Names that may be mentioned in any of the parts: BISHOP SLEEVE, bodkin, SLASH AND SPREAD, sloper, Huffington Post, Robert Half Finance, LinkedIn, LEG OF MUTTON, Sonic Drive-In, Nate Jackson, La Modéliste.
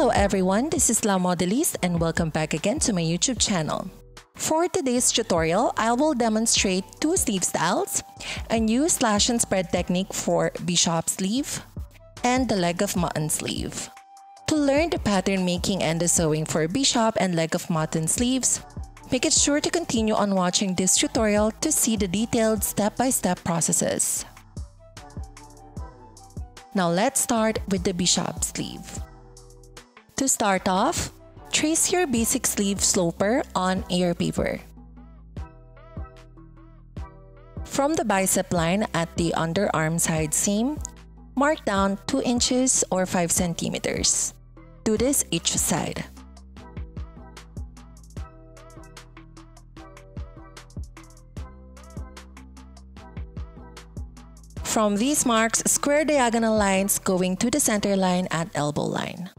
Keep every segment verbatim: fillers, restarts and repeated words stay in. Hello everyone, this is La Modéliste and welcome back again to my YouTube channel. For today's tutorial, I will demonstrate two sleeve styles, a new slash and spread technique for bishop sleeve, and the leg of mutton sleeve. To learn the pattern making and the sewing for bishop and leg of mutton sleeves, make it sure to continue on watching this tutorial to see the detailed step-by-step processes. Now let's start with the bishop sleeve. To start off, trace your basic sleeve sloper on your paper. From the bicep line at the underarm side seam, mark down two inches or five centimeters. Do this each side. From these marks, square diagonal lines going to the center line at elbow line.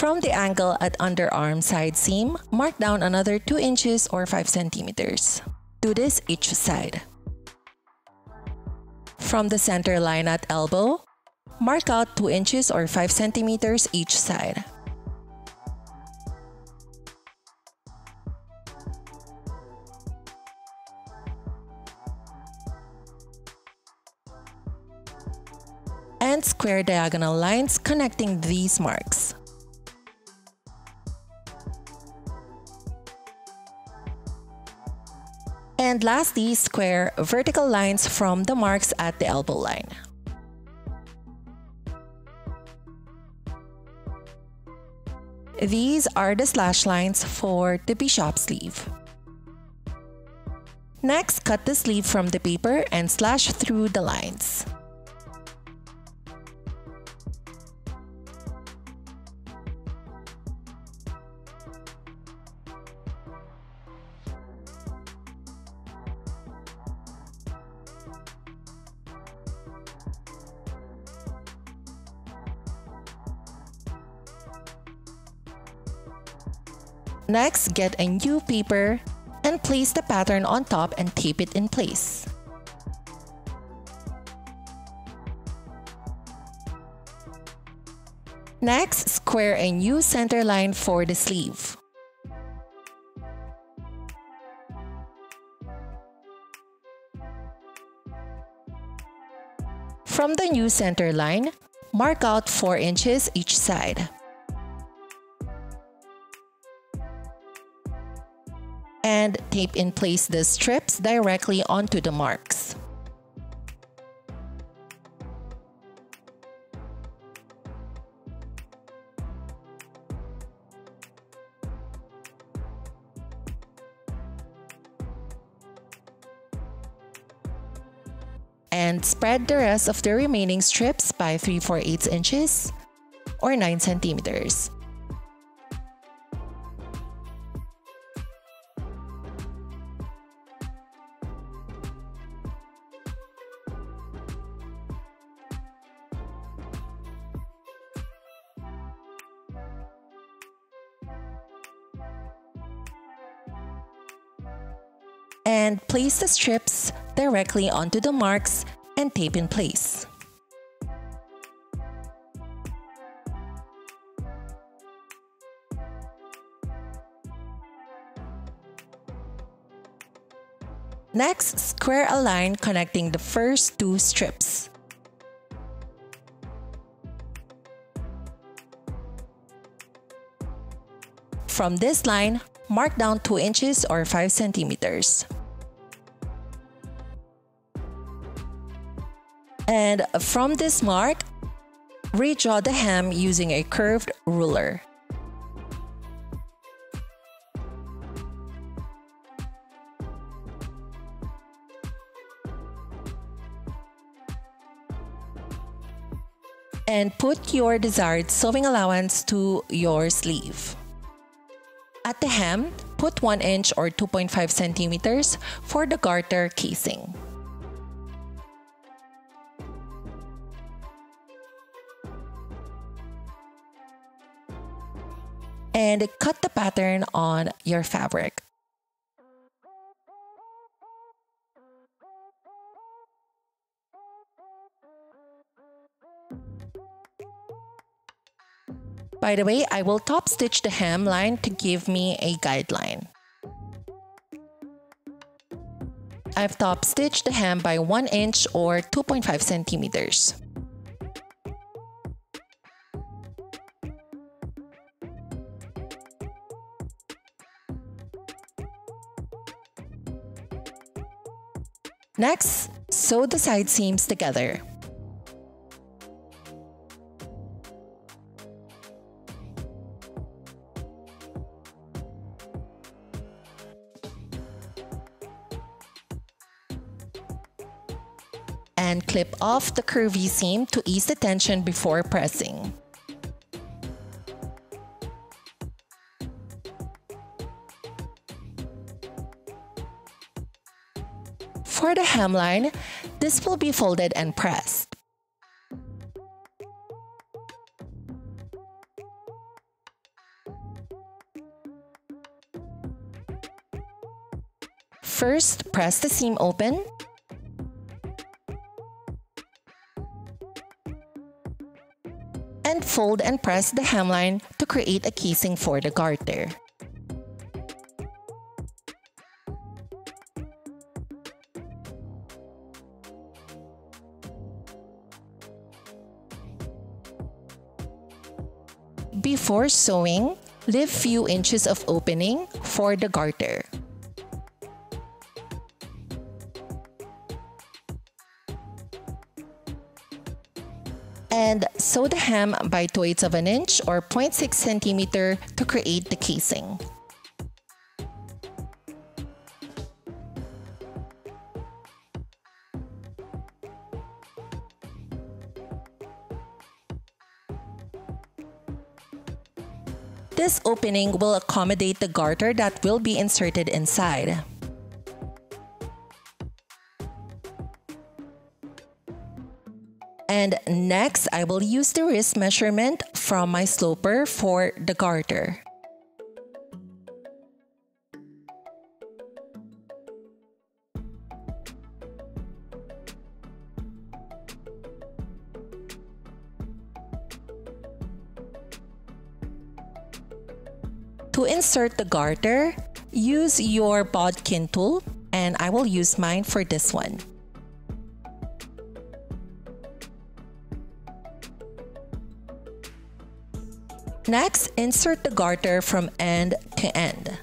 From the ankle at underarm side seam, mark down another two inches or five centimeters. Do this each side. From the center line at elbow, mark out two inches or five centimeters each side. And square diagonal lines connecting these marks. And lastly, square vertical lines from the marks at the elbow line. These are the slash lines for the bishop sleeve. Next, cut the sleeve from the paper and slash through the lines. Next, get a new paper and place the pattern on top and tape it in place. Next, square a new center line for the sleeve. From the new center line, mark out four inches each side. And tape in place the strips directly onto the marks. And spread the rest of the remaining strips by three four eighths inches or nine centimeters. And place the strips directly onto the marks and tape in place. Next, square a line connecting the first two strips. From this line, mark down two inches or five centimeters. And from this mark, redraw the hem using a curved ruler. And put your desired sewing allowance to your sleeve. At the hem, put one inch or two point five centimeters for the garter casing. And cut the pattern on your fabric. By the way, I will top stitch the hemline to give me a guideline. I've top stitched the hem by one inch or two point five centimeters. Next, sew the side seams together. And clip off the curvy seam to ease the tension before pressing. For the hemline, this will be folded and pressed. First, press the seam open. And fold and press the hemline to create a casing for the garter. Before sewing, leave few inches of opening for the garter. And sew the hem by two-eighths of an inch or zero point six centimeters to create the casing. This opening will accommodate the garter that will be inserted inside. And next, I will use the wrist measurement from my sloper for the garter. To insert the garter, use your bodkin tool, and I will use mine for this one. Next, insert the garter from end to end.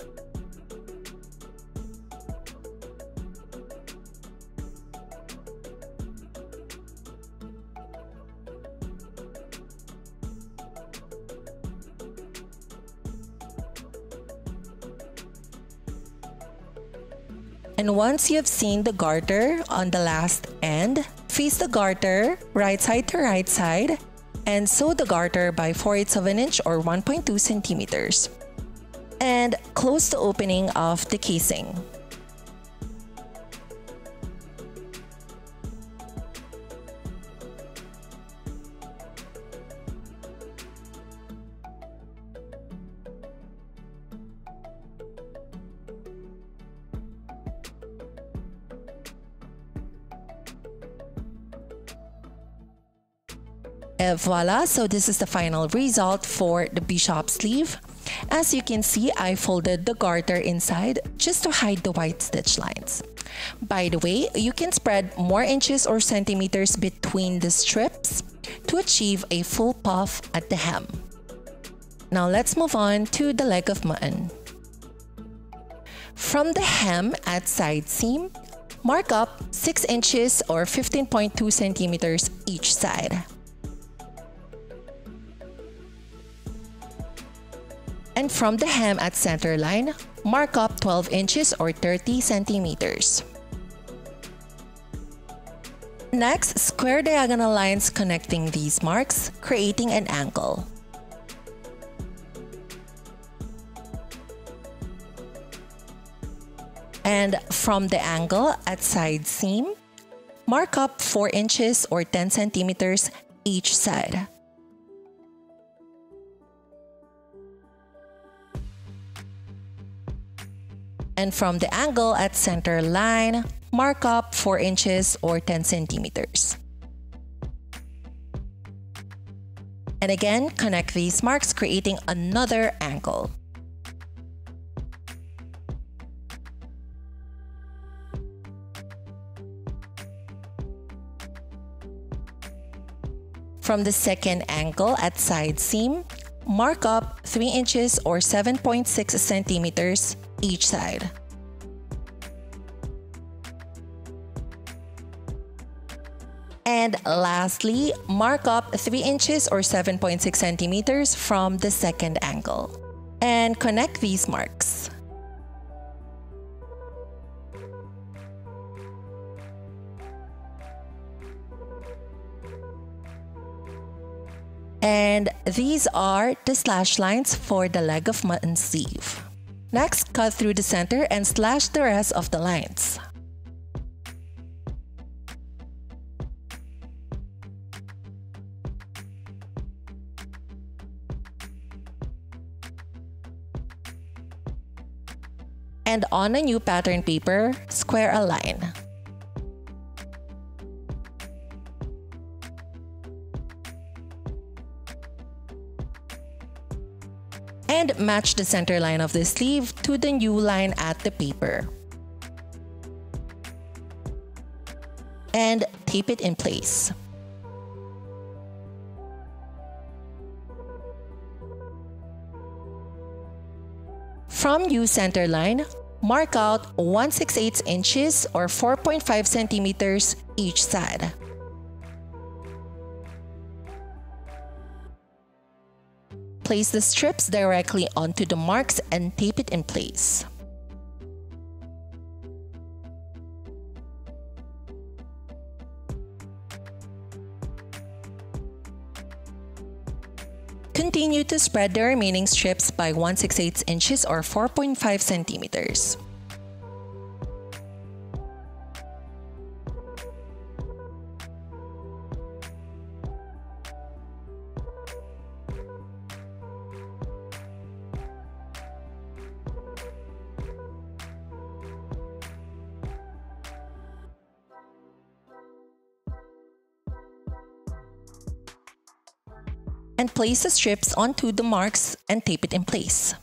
And once you have seen the garter on the last end, face the garter right side to right side, and sew the garter by four-eighths of an inch or one point two centimeters. And close the opening of the casing. And voila, so this is the final result for the bishop sleeve. As you can see, I folded the garter inside just to hide the white stitch lines. By the way, you can spread more inches or centimeters between the strips to achieve a full puff at the hem. Now let's move on to the leg of mutton. From the hem at side seam, mark up six inches or fifteen point two centimeters each side. And from the hem at center line, mark up twelve inches or thirty centimeters. Next, square diagonal lines connecting these marks, creating an angle. And from the angle at side seam, mark up four inches or ten centimeters each side. And from the angle at center line, mark up four inches or ten centimeters. And again, connect these marks, creating another angle. From the second angle at side seam, mark up three inches or seven point six centimeters each side. And lastly, mark up three inches or seven point six centimeters from the second angle. And connect these marks. And these are the slash lines for the leg of mutton sleeve. Next, cut through the center and slash the rest of the lines. And on a new pattern paper, square a line. And match the center line of the sleeve to the new line at the paper. And tape it in place. From new center line, mark out one sixty-eighth inches or four point five centimeters each side. Place the strips directly onto the marks and tape it in place. Continue to spread the remaining strips by one sixty-eighth inches or four point five centimeters. And place the strips onto the marks and tape it in place.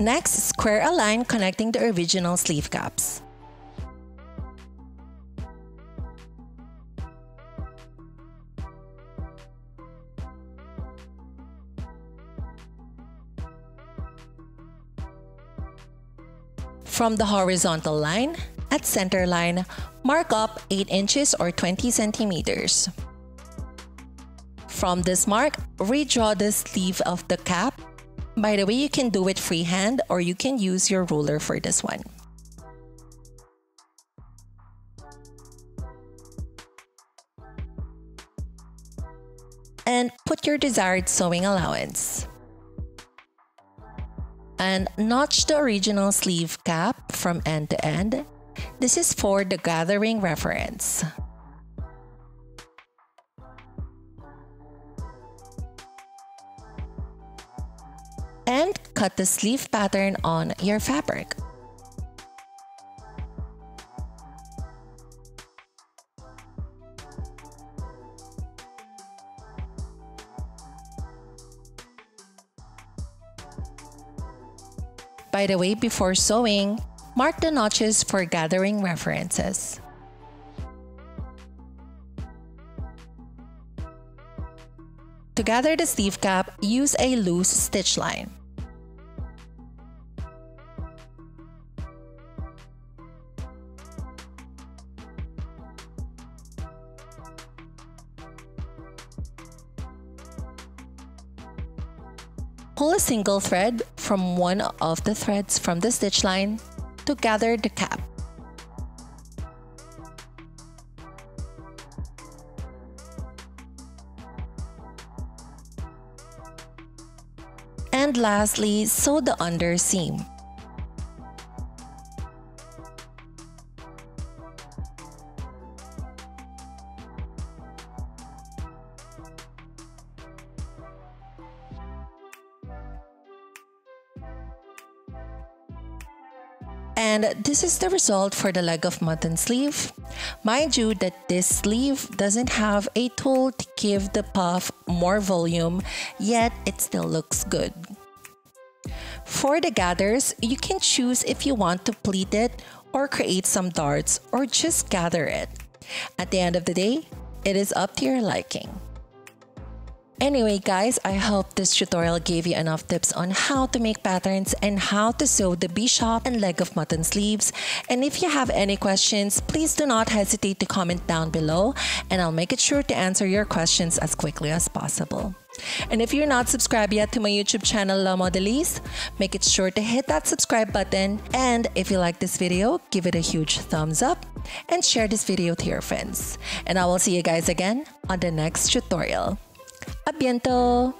Next, square a line connecting the original sleeve caps. From the horizontal line, at center line, mark up eight inches or twenty centimeters. From this mark, redraw the sleeve of the cap. By the way, you can do it freehand or you can use your ruler for this one. And put your desired sewing allowance. And notch the original sleeve cap from end to end. This is for the gathering reference. And cut the sleeve pattern on your fabric. By the way, before sewing, mark the notches for gathering references. To gather the sleeve cap, use a loose stitch line. Pull a single thread from one of the threads from the stitch line to gather the cap. And lastly, sew the under seam. And this is the result for the leg of mutton sleeve. Mind you that this sleeve doesn't have a tool to give the puff more volume, yet it still looks good. For the gathers, you can choose if you want to pleat it or create some darts or just gather it. At the end of the day, it is up to your liking. Anyway guys, I hope this tutorial gave you enough tips on how to make patterns and how to sew the bee-shop and leg of mutton sleeves. And if you have any questions, please do not hesitate to comment down below and I'll make it sure to answer your questions as quickly as possible. And if you're not subscribed yet to my YouTube channel La Modéliste, make it sure to hit that subscribe button. And if you like this video, give it a huge thumbs up and share this video to your friends. And I will see you guys again on the next tutorial. A bientôt!